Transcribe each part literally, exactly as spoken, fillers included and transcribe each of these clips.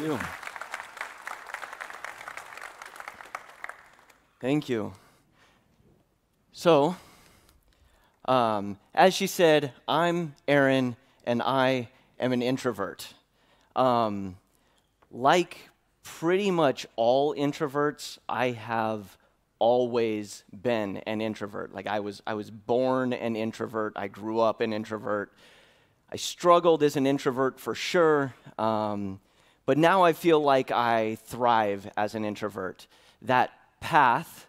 you. Thank you. So, um, as she said, I'm Aaron, and I am an introvert. Um, like pretty much all introverts, I have always been an introvert. Like I was, I was born an introvert. I grew up an introvert. I struggled as an introvert for sure, um, but now I feel like I thrive as an introvert. That path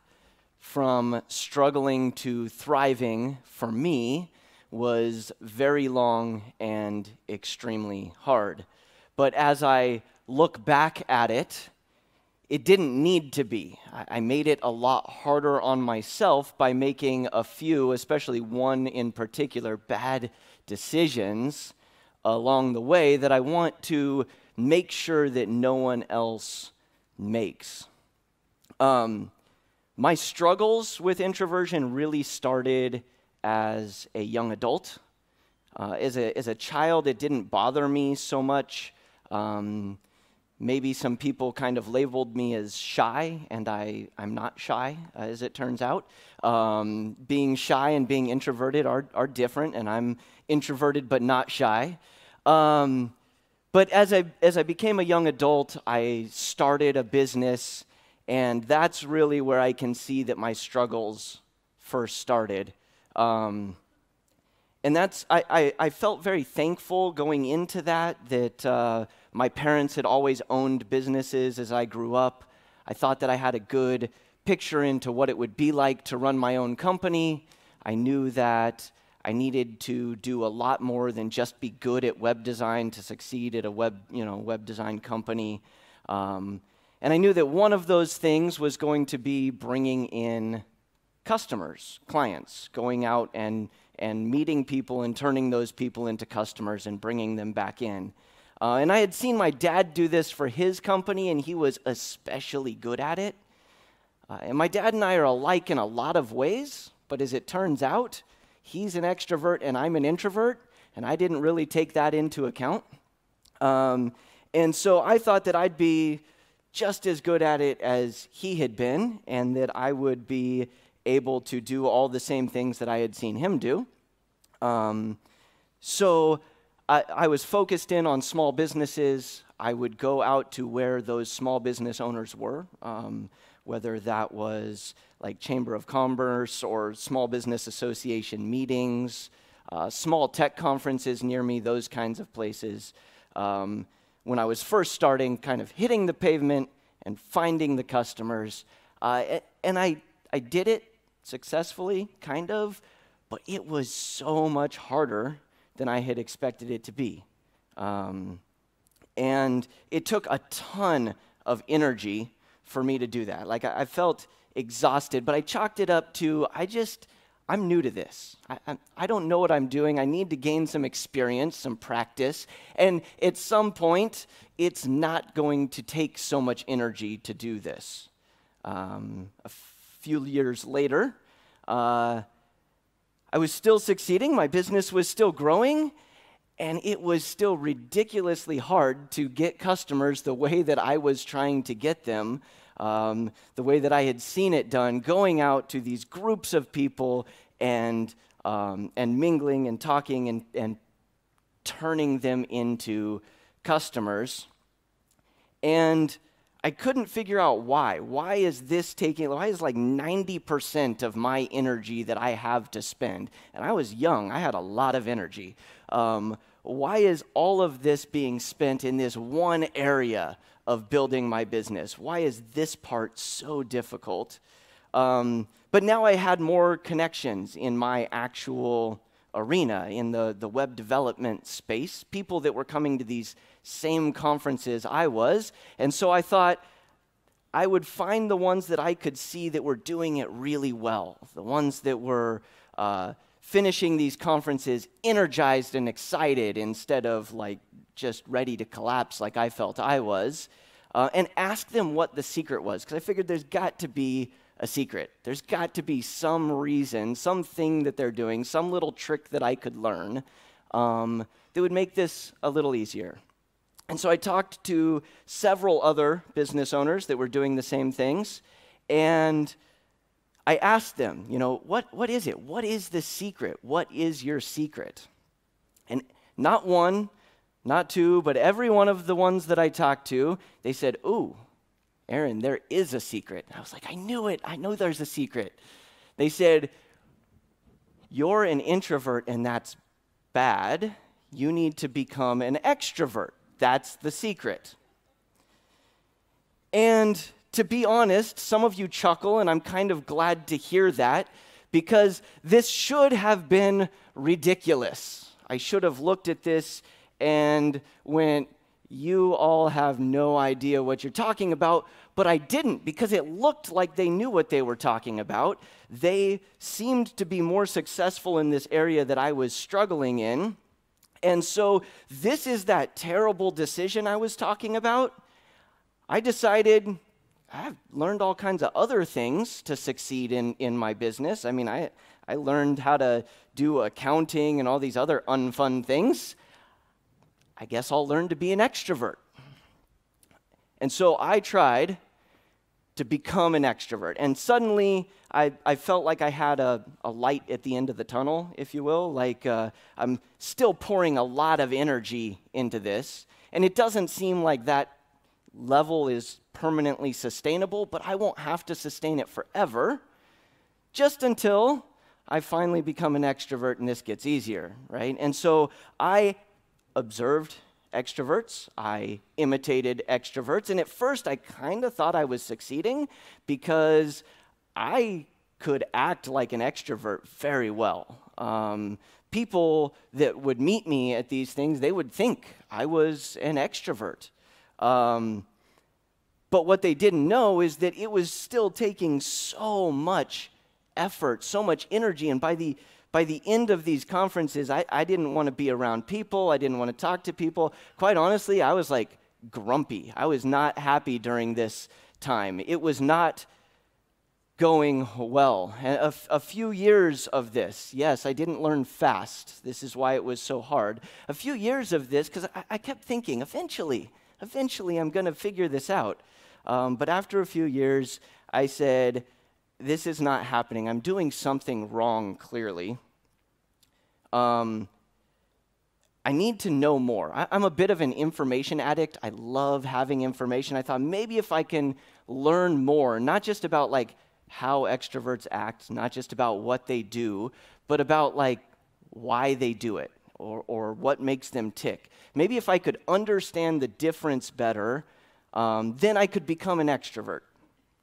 from struggling to thriving for me was very long and extremely hard. But as I look back at it, it didn't need to be. I made it a lot harder on myself by making a few, especially one in particular, bad decisions along the way that I want to make sure that no one else makes. Um, my struggles with introversion really started as a young adult. Uh, as, a, as a child, it didn't bother me so much. Um, maybe some people kind of labeled me as shy, and I, I'm not shy, uh, as it turns out. Um, being shy and being introverted are, are different, and I'm introverted but not shy. Um, but as I, as I became a young adult, I started a business. And that's really where I can see that my struggles first started. Um, and that's, I, I, I felt very thankful going into that, that uh, my parents had always owned businesses as I grew up. I thought that I had a good picture into what it would be like to run my own company. I knew that I needed to do a lot more than just be good at web design to succeed at a web, you know, web design company. Um, And I knew that one of those things was going to be bringing in customers, clients, going out and, and meeting people and turning those people into customers and bringing them back in. Uh, and I had seen my dad do this for his company, and he was especially good at it. Uh, and my dad and I are alike in a lot of ways, but as it turns out, he's an extrovert and I'm an introvert, and I didn't really take that into account. Um, and so I thought that I'd be just as good at it as he had been, and that I would be able to do all the same things that I had seen him do. Um, so I, I was focused in on small businesses. I would go out to where those small business owners were, um, whether that was like Chamber of Commerce or Small Business Association meetings, uh, small tech conferences near me, those kinds of places. Um, When I was first starting, kind of hitting the pavement and finding the customers. Uh, and I, I did it successfully, kind of, but it was so much harder than I had expected it to be. Um, and it took a ton of energy for me to do that. Like, I, I felt exhausted, but I chalked it up to, I just, I'm new to this. I, I, I don't know what I'm doing. I need to gain some experience, some practice. And at some point, it's not going to take so much energy to do this. Um, a few years later, uh, I was still succeeding. My business was still growing. And it was still ridiculously hard to get customers the way that I was trying to get them. Um, the way that I had seen it done, going out to these groups of people and, um, and mingling and talking and, and turning them into customers. And I couldn't figure out why. Why is this taking, why is like ninety percent of my energy that I have to spend? And I was young, I had a lot of energy. Um, why is all of this being spent in this one area of building my business? Why is this part so difficult? Um, but now I had more connections in my actual arena, in the, the web development space, people that were coming to these same conferences I was. And so I thought I would find the ones that I could see that were doing it really well, the ones that were uh, finishing these conferences energized and excited instead of like just ready to collapse like I felt I was, uh, and ask them what the secret was, because I figured there's got to be a secret. There's got to be some reason, something that they're doing, some little trick that I could learn um, that would make this a little easier. And so I talked to several other business owners that were doing the same things, and I asked them, you know, what, what is it? What is the secret? What is your secret? And not one, not two, but every one of the ones that I talked to, they said, ooh, Aaron, there is a secret. And I was like, I knew it. I know there's a secret. They said, you're an introvert, and that's bad. You need to become an extrovert. That's the secret. And to be honest, some of you chuckle, and I'm kind of glad to hear that, because this should have been ridiculous. I should have looked at this and went, you all have no idea what you're talking about, but I didn't, because it looked like they knew what they were talking about. They seemed to be more successful in this area that I was struggling in. And so this is that terrible decision I was talking about. I decided I've learned all kinds of other things to succeed in, in my business. I mean, I, I learned how to do accounting and all these other unfun things. I guess I'll learn to be an extrovert. And so I tried to become an extrovert. And suddenly, I, I felt like I had a, a light at the end of the tunnel, if you will. Like, uh, I'm still pouring a lot of energy into this. And it doesn't seem like that level is permanently sustainable, but I won't have to sustain it forever, just until I finally become an extrovert and this gets easier, right? And so I observed extroverts, I imitated extroverts, and at first I kind of thought I was succeeding, because I could act like an extrovert very well. Um, people that would meet me at these things, they would think I was an extrovert. Um, but what they didn't know is that it was still taking so much effort, so much energy, and by the By the end of these conferences, I, I didn't want to be around people. I didn't want to talk to people. Quite honestly, I was like grumpy. I was not happy during this time. It was not going well. And a, a few years of this, yes, I didn't learn fast. This is why it was so hard. A few years of this, because I, I kept thinking, eventually, eventually I'm going to figure this out. Um, but after a few years, I said, this is not happening. I'm doing something wrong, clearly. Um, I need to know more. I, I'm a bit of an information addict. I love having information. I thought maybe if I can learn more, not just about like how extroverts act, not just about what they do, but about like why they do it, or, or what makes them tick. Maybe if I could understand the difference better, um, then I could become an extrovert.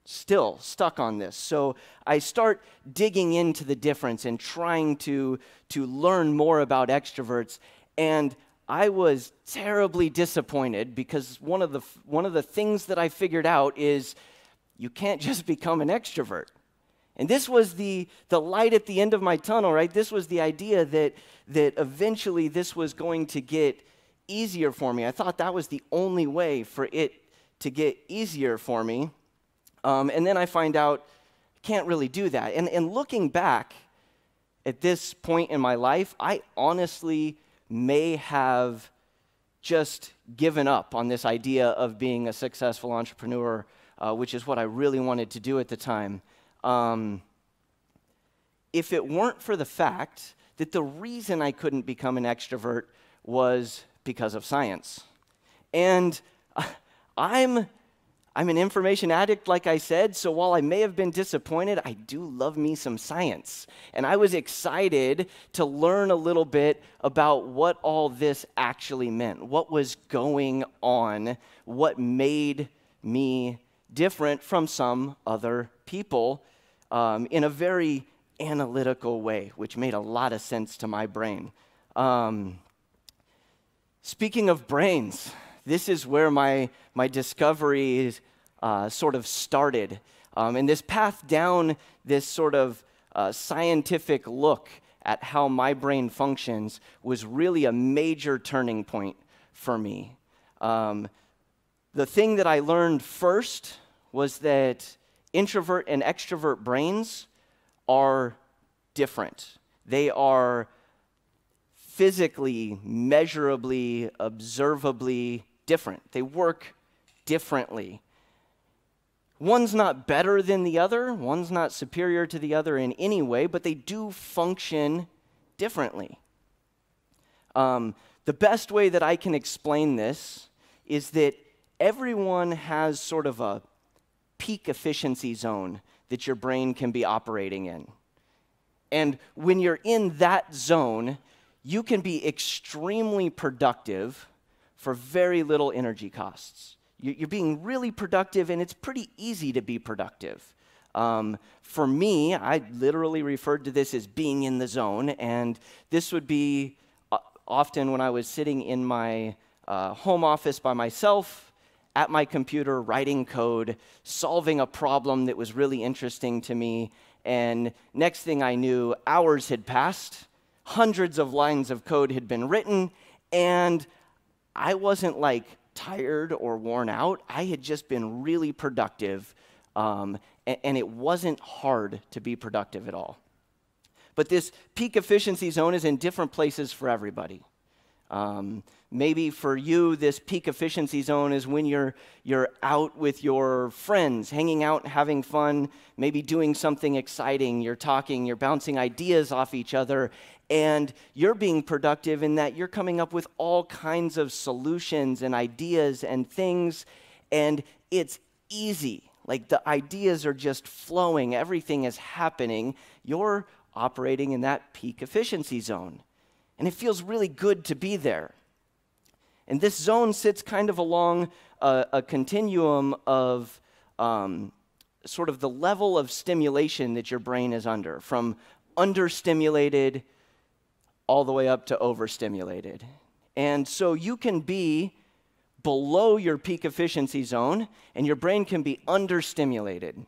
Still stuck on this. So I start digging into the difference and trying to, to learn more about extroverts. And I was terribly disappointed, because one of, the, one of the things that I figured out is you can't just become an extrovert. And this was the, the light at the end of my tunnel, right? This was the idea that, that eventually this was going to get easier for me. I thought that was the only way for it to get easier for me. Um, and then I find out I can't really do that. And, and looking back at this point in my life, I honestly may have just given up on this idea of being a successful entrepreneur, uh, which is what I really wanted to do at the time. Um, if it weren't for the fact that the reason I couldn't become an extrovert was because of science. And I'm... I'm an information addict, like I said, so while I may have been disappointed, I do love me some science. And I was excited to learn a little bit about what all this actually meant, what was going on, what made me different from some other people um, in a very analytical way, which made a lot of sense to my brain. Um, speaking of brains, this is where my, my discoveries uh, sort of started. Um, and this path down this sort of uh, scientific look at how my brain functions was really a major turning point for me. Um, the thing that I learned first was that introvert and extrovert brains are different. They are physically, measurably, observably different. They work differently. One's not better than the other, one's not superior to the other in any way, but they do function differently. Um, the best way that I can explain this is that everyone has sort of a peak efficiency zone that your brain can be operating in. And when you're in that zone, you can be extremely productive for very little energy costs. You're being really productive, and it's pretty easy to be productive. Um, for me, I literally referred to this as being in the zone, and this would be often when I was sitting in my uh, home office by myself, at my computer, writing code, solving a problem that was really interesting to me, and next thing I knew, hours had passed, hundreds of lines of code had been written, and I wasn't like tired or worn out. I had just been really productive, um, and, and it wasn't hard to be productive at all. But this peak efficiency zone is in different places for everybody. Um, maybe for you, this peak efficiency zone is when you're, you're out with your friends, hanging out, having fun, maybe doing something exciting, you're talking, you're bouncing ideas off each other, and you're being productive in that you're coming up with all kinds of solutions and ideas and things, and it's easy. Like, the ideas are just flowing, everything is happening. You're operating in that peak efficiency zone. And it feels really good to be there. And this zone sits kind of along a, a continuum of um, sort of the level of stimulation that your brain is under, from understimulated all the way up to overstimulated. And so you can be below your peak efficiency zone, and your brain can be understimulated.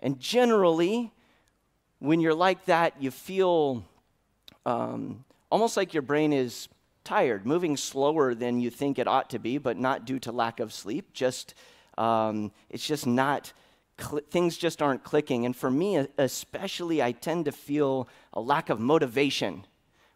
And generally, when you're like that, you feel um, almost like your brain is tired, moving slower than you think it ought to be, but not due to lack of sleep. Just um, it's just not, things just aren't clicking. And for me especially, I tend to feel a lack of motivation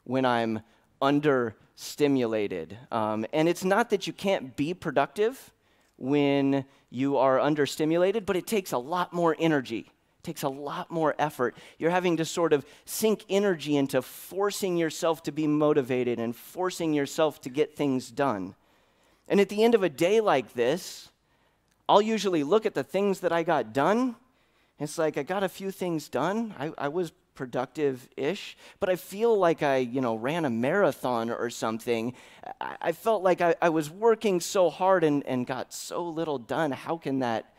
when I'm under-stimulated. Um, and it's not that you can't be productive when you are under-stimulated, but it takes a lot more energy. Takes a lot more effort. You're having to sort of sink energy into forcing yourself to be motivated and forcing yourself to get things done. And at the end of a day like this, I'll usually look at the things that I got done. It's like, I got a few things done. I, I was productive-ish, but I feel like I, you know, ran a marathon or something. I, I felt like I, I was working so hard and, and got so little done. How can that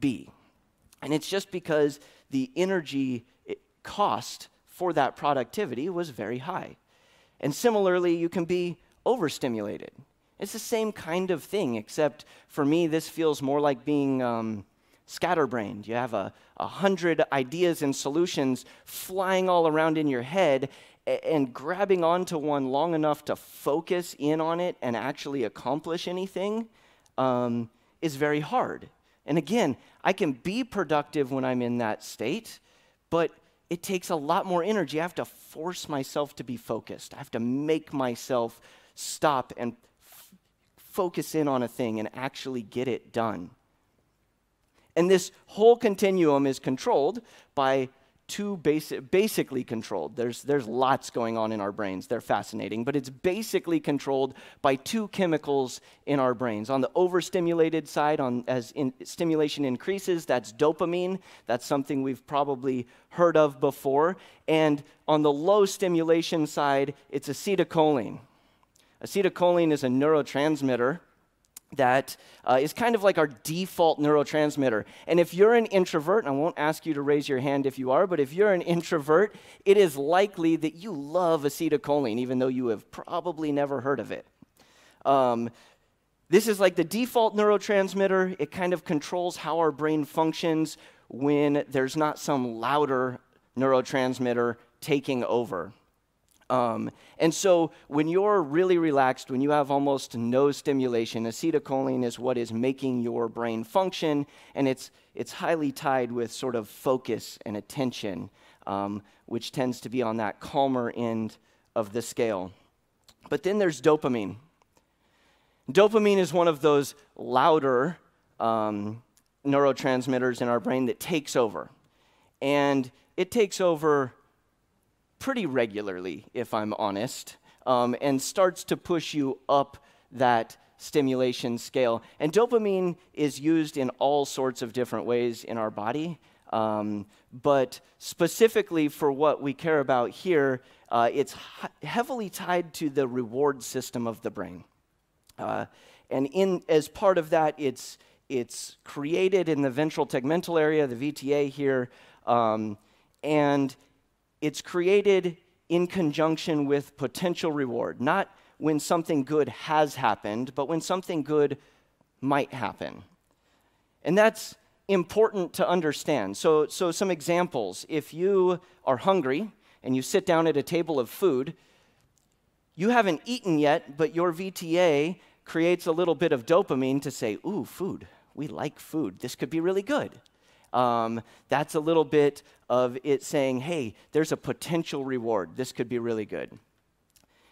be? And it's just because the energy cost for that productivity was very high. And similarly, you can be overstimulated. It's the same kind of thing, except for me, this feels more like being um, scatterbrained. You have a, a hundred ideas and solutions flying all around in your head, and grabbing onto one long enough to focus in on it and actually accomplish anything um, is very hard. And again, I can be productive when I'm in that state, but it takes a lot more energy. I have to force myself to be focused. I have to make myself stop and f- focus in on a thing and actually get it done. And this whole continuum is controlled by two basic, basically controlled. There's, there's lots going on in our brains. They're fascinating, but it's basically controlled by two chemicals in our brains. On the overstimulated side, on, as in, stimulation increases, that's dopamine. That's something we've probably heard of before. And on the low stimulation side, it's acetylcholine. Acetylcholine is a neurotransmitter that uh, is kind of like our default neurotransmitter. And if you're an introvert, and I won't ask you to raise your hand if you are, but if you're an introvert, it is likely that you love acetylcholine, even though you have probably never heard of it. Um, this is like the default neurotransmitter. It kind of controls how our brain functions when there's not some louder neurotransmitter taking over. Um, and so when you're really relaxed, when you have almost no stimulation, acetylcholine is what is making your brain function, and it's, it's highly tied with sort of focus and attention, um, which tends to be on that calmer end of the scale. But then there's dopamine. Dopamine is one of those louder um, neurotransmitters in our brain that takes over. And it takes over pretty regularly, if I'm honest, um, and starts to push you up that stimulation scale. And dopamine is used in all sorts of different ways in our body. Um, but specifically for what we care about here, uh, it's heavily tied to the reward system of the brain. Uh, and in, as part of that, it's, it's created in the ventral tegmental area, the V T A here, um, and it's created in conjunction with potential reward, not when something good has happened, but when something good might happen. And that's important to understand. So, so some examples. If you are hungry and you sit down at a table of food, you haven't eaten yet, but your V T A creates a little bit of dopamine to say, ooh, food, we like food, this could be really good. Um, that's a little bit of it saying, hey, there's a potential reward, this could be really good.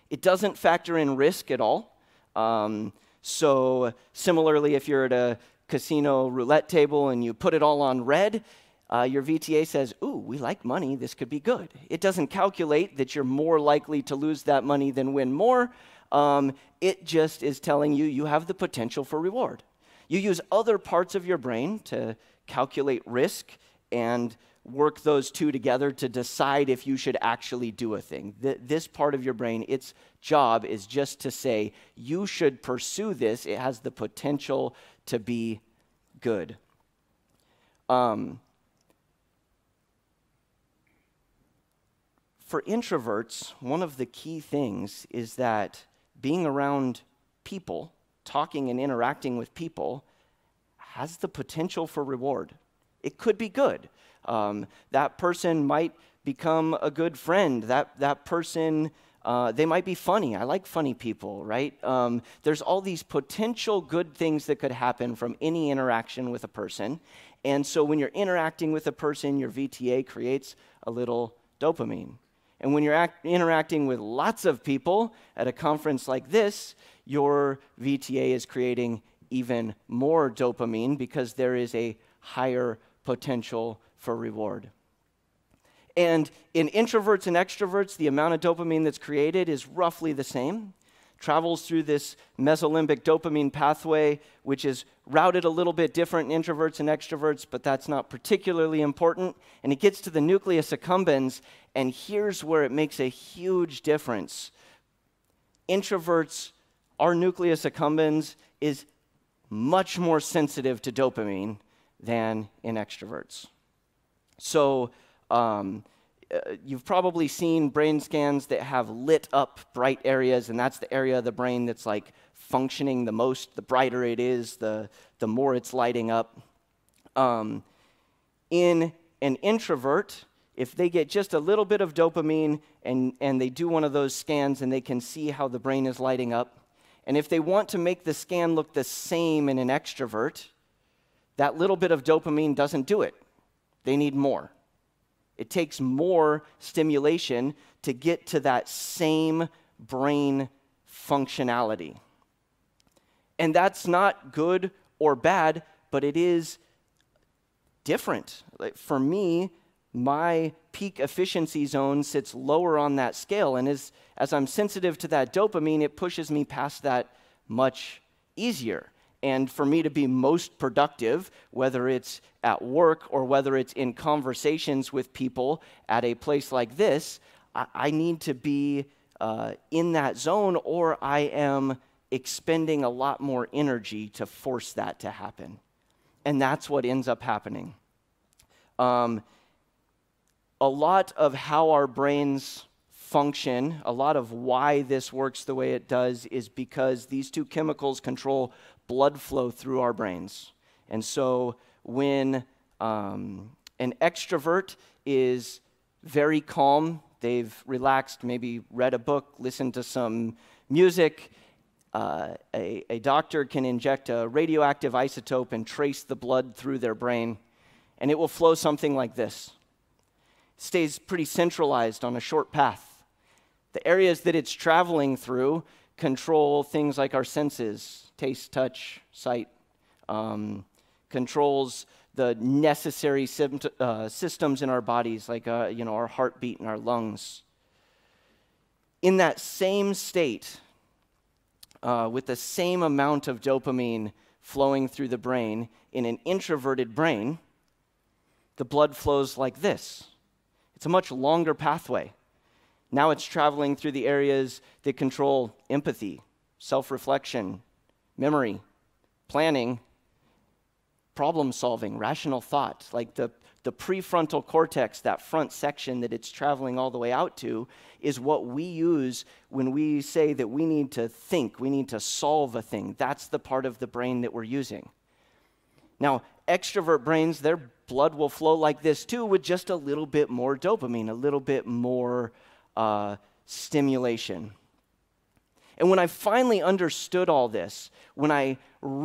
It doesn't factor in risk at all. Um, so similarly, if you're at a casino roulette table and you put it all on red, Uh, your V T A says, ooh, we like money, this could be good. It doesn't calculate that you're more likely to lose that money than win more. Um, it just is telling you you have the potential for reward. You use other parts of your brain to calculate risk and work those two together to decide if you should actually do a thing. Th- this part of your brain, its job is just to say, you should pursue this. It has the potential to be good. Um, For introverts, one of the key things is that being around people, talking and interacting with people, has the potential for reward. It could be good. Um, that person might become a good friend. That, that person, uh, they might be funny. I like funny people, right? Um, there's all these potential good things that could happen from any interaction with a person. And so when you're interacting with a person, your V T A creates a little dopamine. And when you're act interacting with lots of people at a conference like this, your V T A is creating even more dopamine because there is a higher potential for reward. And in introverts and extroverts, the amount of dopamine that's created is roughly the same. Travels through this mesolimbic dopamine pathway, which is routed a little bit different in introverts and extroverts, but that's not particularly important. And it gets to the nucleus accumbens, and here's where it makes a huge difference. Introverts, our nucleus accumbens is much more sensitive to dopamine than in extroverts. So, um, Uh, you've probably seen brain scans that have lit up bright areas, and that's the area of the brain that's like functioning the most. The brighter it is, the, the more it's lighting up. Um, in an introvert, if they get just a little bit of dopamine and, and they do one of those scans and they can see how the brain is lighting up, and if they want to make the scan look the same in an extrovert, that little bit of dopamine doesn't do it. They need more. It takes more stimulation to get to that same brain functionality. And that's not good or bad, but it is different. Like for me, my peak efficiency zone sits lower on that scale, and as, as I'm sensitive to that dopamine, it pushes me past that much easier. And for me to be most productive, whether it's at work or whether it's in conversations with people at a place like this, I, I need to be uh, in that zone, or I am expending a lot more energy to force that to happen. And that's what ends up happening. Um, a lot of how our brains function, a lot of why this works the way it does, is because these two chemicals control blood flow through our brains. And so when um, an extrovert is very calm, they've relaxed, maybe read a book, listened to some music, uh, a, a doctor can inject a radioactive isotope and trace the blood through their brain, and it will flow something like this. It stays pretty centralized on a short path. The areas that it's traveling through control things like our senses, taste, touch, sight, um, controls the necessary uh, systems in our bodies, like uh, you know, our heartbeat and our lungs. In that same state, uh, with the same amount of dopamine flowing through the brain, in an introverted brain, the blood flows like this. It's a much longer pathway. Now it's traveling through the areas that control empathy, self-reflection, memory, planning, problem solving, rational thought, like the, the prefrontal cortex, that front section that it's traveling all the way out to, is what we use when we say that we need to think, we need to solve a thing. That's the part of the brain that we're using. Now, extrovert brains, their blood will flow like this too, with just a little bit more dopamine, a little bit more Uh, stimulation. And when I finally understood all this, when I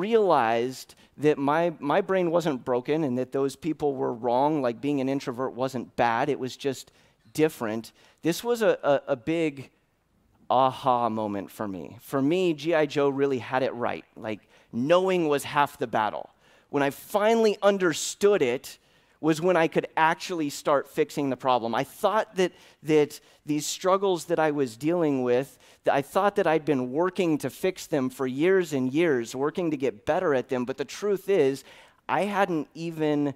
realized that my, my brain wasn't broken and that those people were wrong, like being an introvert wasn't bad, it was just different, this was a, a, a big aha moment for me. For me, G I Joe really had it right. Like, knowing was half the battle. When I finally understood it, was when I could actually start fixing the problem. I thought that, that these struggles that I was dealing with, I thought that I'd been working to fix them for years and years, working to get better at them, but the truth is, I hadn't even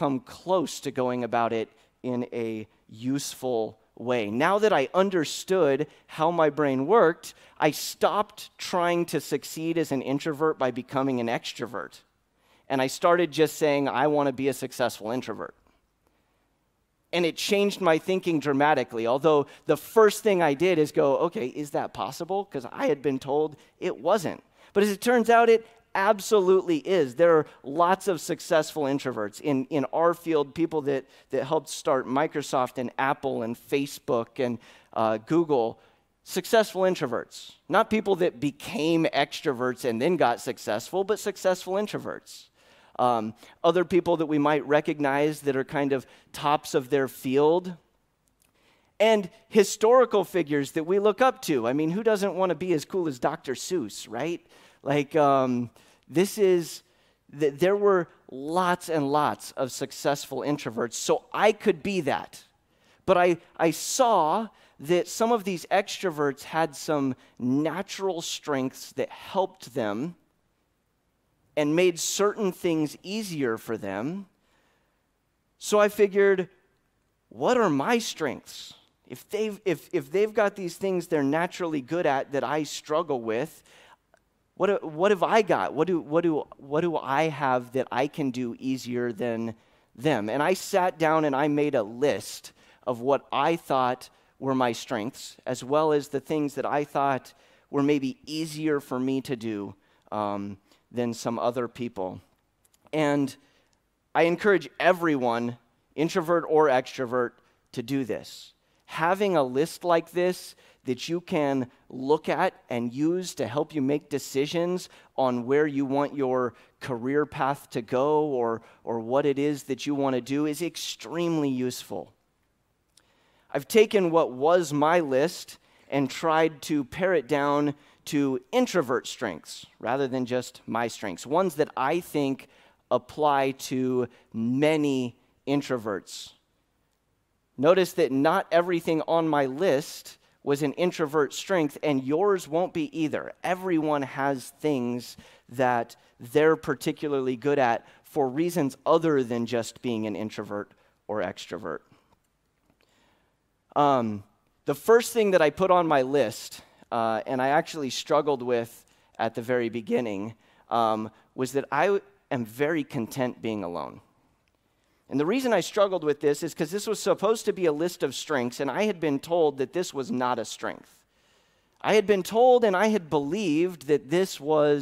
come close to going about it in a useful way. Now that I understood how my brain worked, I stopped trying to succeed as an introvert by becoming an extrovert. And I started just saying, I want to be a successful introvert. And it changed my thinking dramatically, although the first thing I did is go, okay, is that possible? Because I had been told it wasn't. But as it turns out, it absolutely is. There are lots of successful introverts. In, in our field, people that, that helped start Microsoft and Apple and Facebook and uh, Google, successful introverts. Not people that became extroverts and then got successful, but successful introverts. Um, other people that we might recognize that are kind of tops of their field, and historical figures that we look up to. I mean, who doesn't want to be as cool as Doctor Seuss, right? Like, um, this is, th there were lots and lots of successful introverts, so I could be that. But I, I saw that some of these extroverts had some natural strengths that helped them and made certain things easier for them. So I figured, what are my strengths? If they've, if, if they've got these things they're naturally good at that I struggle with, what, what have I got? What do, what, do, what do I have that I can do easier than them? And I sat down and I made a list of what I thought were my strengths, as well as the things that I thought were maybe easier for me to do um, than some other people. And I encourage everyone, introvert or extrovert, to do this. Having a list like this that you can look at and use to help you make decisions on where you want your career path to go or, or what it is that you want to do is extremely useful. I've taken what was my list and tried to pare it down to introvert strengths rather than just my strengths, ones that I think apply to many introverts. Notice that not everything on my list was an introvert strength, and yours won't be either. Everyone has things that they're particularly good at for reasons other than just being an introvert or extrovert. Um, the first thing that I put on my list, uh, and I actually struggled with at the very beginning, um, was that I am very content being alone. And the reason I struggled with this is because this was supposed to be a list of strengths, and I had been told that this was not a strength. I had been told and I had believed that this was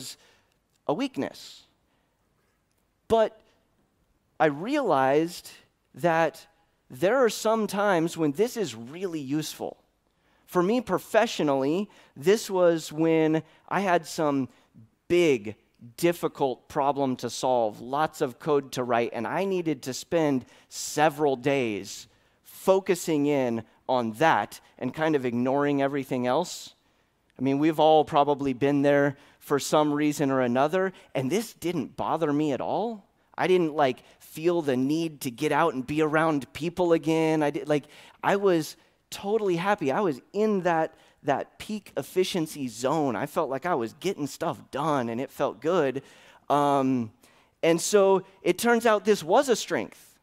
a weakness. But I realized that there are some times when this is really useful. For me professionally, this was when I had some big, difficult problem to solve, lots of code to write, and I needed to spend several days focusing in on that and kind of ignoring everything else. I mean, we've all probably been there for some reason or another, and this didn't bother me at all. I didn't like feel the need to get out and be around people again. I did like I was totally happy. I was in that that peak efficiency zone. I felt like I was getting stuff done, and it felt good. Um, and so it turns out this was a strength,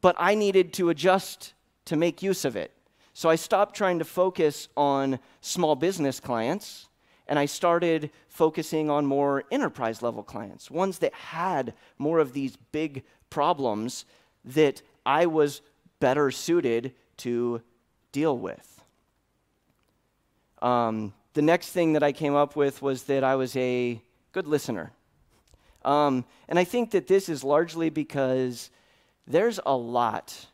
but I needed to adjust to make use of it. So I stopped trying to focus on small business clients, and I started focusing on more enterprise-level clients, ones that had more of these big problems that I was better suited to deal with. Um, the next thing that I came up with was that I was a good listener. Um, and I think that this is largely because there's a lot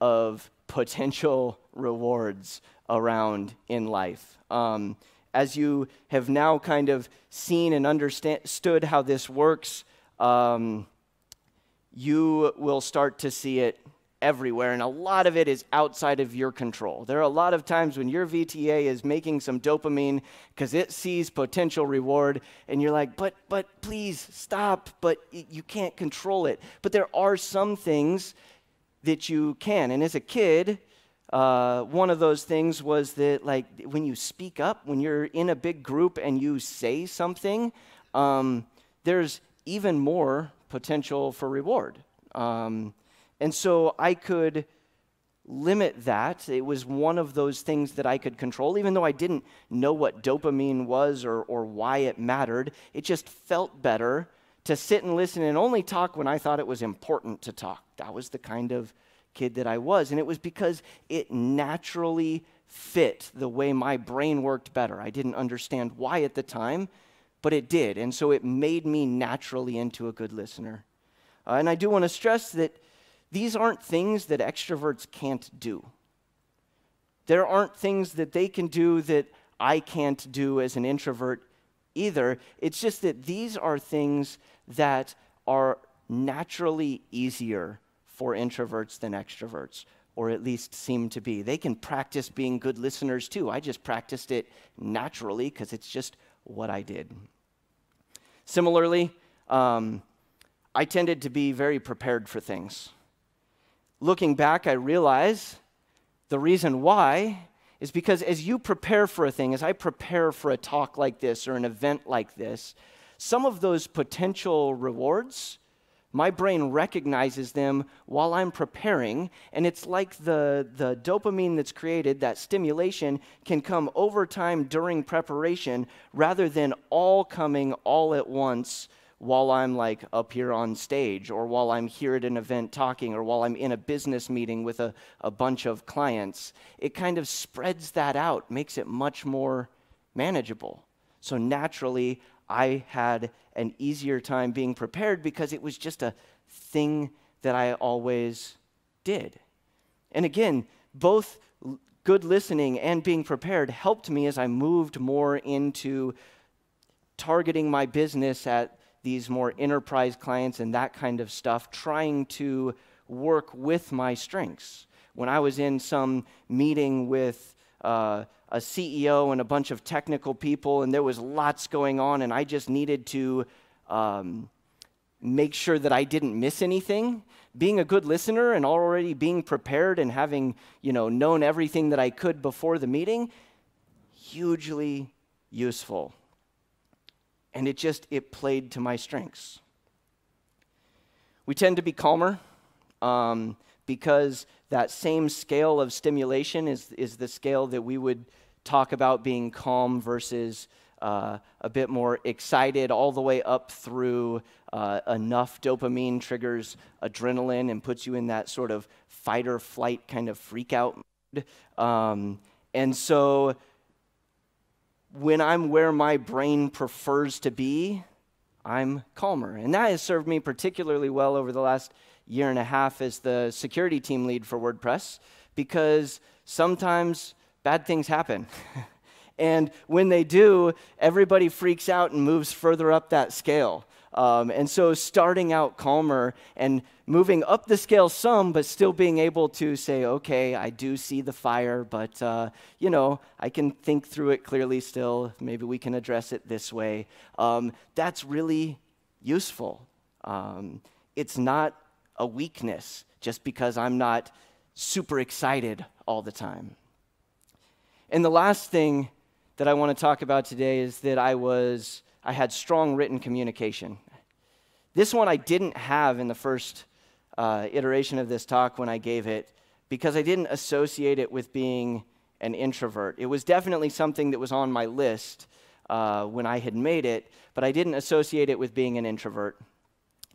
of potential rewards around in life. Um, as you have now kind of seen and understood how this works, um, you will start to see it everywhere, and a lot of it is outside of your control. There are a lot of times when your V T A is making some dopamine because it sees potential reward, and you're like, but, but please stop, but you can't control it. But there are some things that you can, and as a kid, uh, one of those things was that, like, when you speak up, when you're in a big group and you say something, um, there's even more potential for reward. Um, And so I could limit that. It was one of those things that I could control, even though I didn't know what dopamine was or, or why it mattered. It just felt better to sit and listen and only talk when I thought it was important to talk. That was the kind of kid that I was. And it was because it naturally fit the way my brain worked better. I didn't understand why at the time, but it did. And so it made me naturally into a good listener. Uh, and I do want to stress that these aren't things that extroverts can't do. There aren't things that they can do that I can't do as an introvert either. It's just that these are things that are naturally easier for introverts than extroverts, or at least seem to be. They can practice being good listeners too. I just practiced it naturally because it's just what I did. Similarly, um, I tended to be very prepared for things. Looking back, I realize the reason why is because as you prepare for a thing, as I prepare for a talk like this or an event like this, some of those potential rewards, my brain recognizes them while I'm preparing, and it's like the, the dopamine that's created, that stimulation, can come over time during preparation rather than all coming all at once while I'm like up here on stage, or while I'm here at an event talking, or while I'm in a business meeting with a, a bunch of clients. It kind of spreads that out, makes it much more manageable. So naturally, I had an easier time being prepared because it was just a thing that I always did. And again, both good listening and being prepared helped me as I moved more into targeting my business at these more enterprise clients and that kind of stuff, trying to work with my strengths. When I was in some meeting with uh, a C E O and a bunch of technical people, and there was lots going on, and I just needed to um, make sure that I didn't miss anything, being a good listener and already being prepared and having, you know, known everything that I could before the meeting, hugely useful. And it just, it played to my strengths. We tend to be calmer um, because that same scale of stimulation is, is the scale that we would talk about being calm versus uh, a bit more excited, all the way up through uh, enough dopamine triggers adrenaline and puts you in that sort of fight or flight kind of freak out mode. Um, and so, when I'm where my brain prefers to be, I'm calmer. And that has served me particularly well over the last year and a half as the security team lead for WordPress, because sometimes bad things happen. And when they do, everybody freaks out and moves further up that scale. Um, and so starting out calmer and moving up the scale some, but still being able to say, okay, I do see the fire, but, uh, you know, I can think through it clearly still. Maybe we can address it this way. Um, that's really useful. Um, it's not a weakness just because I'm not super excited all the time. And the last thing that I want to talk about today is that I was, I had strong written communication. This one I didn't have in the first uh, iteration of this talk when I gave it, because I didn't associate it with being an introvert. It was definitely something that was on my list uh, when I had made it, but I didn't associate it with being an introvert.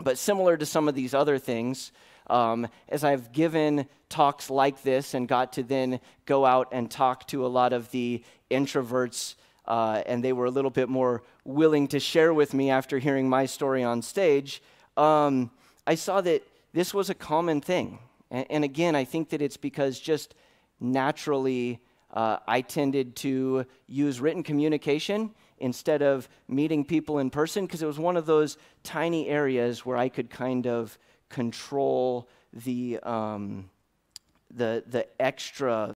But similar to some of these other things, um, as I've given talks like this and got to then go out and talk to a lot of the introverts, uh, and they were a little bit more willing to share with me after hearing my story on stage, um, I saw that this was a common thing. And, and again, I think that it's because just naturally uh, I tended to use written communication instead of meeting people in person, because it was one of those tiny areas where I could kind of control the, um, the, the extra